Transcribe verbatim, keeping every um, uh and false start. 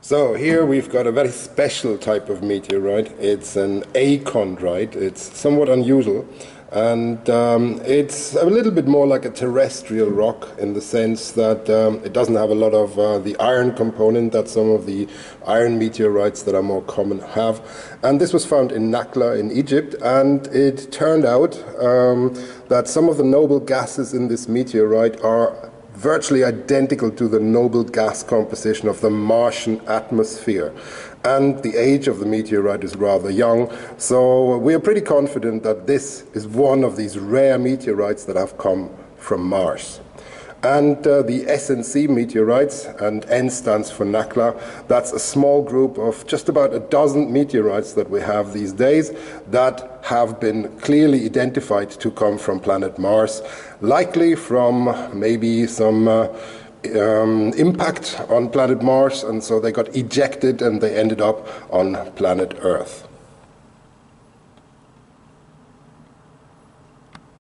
So here we've got a very special type of meteorite. It's an achondrite. It's somewhat unusual, and um, it's a little bit more like a terrestrial rock in the sense that um, it doesn't have a lot of uh, the iron component that some of the iron meteorites that are more common have. And this was found in Nakhla in Egypt, and it turned out um, that some of the noble gases in this meteorite are virtually identical to the noble gas composition of the Martian atmosphere. And the age of the meteorite is rather young, so we are pretty confident that this is one of these rare meteorites that have come from Mars. And uh, the S N C meteorites, and N stands for Nakhla, that's a small group of just about a dozen meteorites that we have these days that have been clearly identified to come from planet Mars, likely from maybe some uh, um, impact on planet Mars, and so they got ejected and they ended up on planet Earth.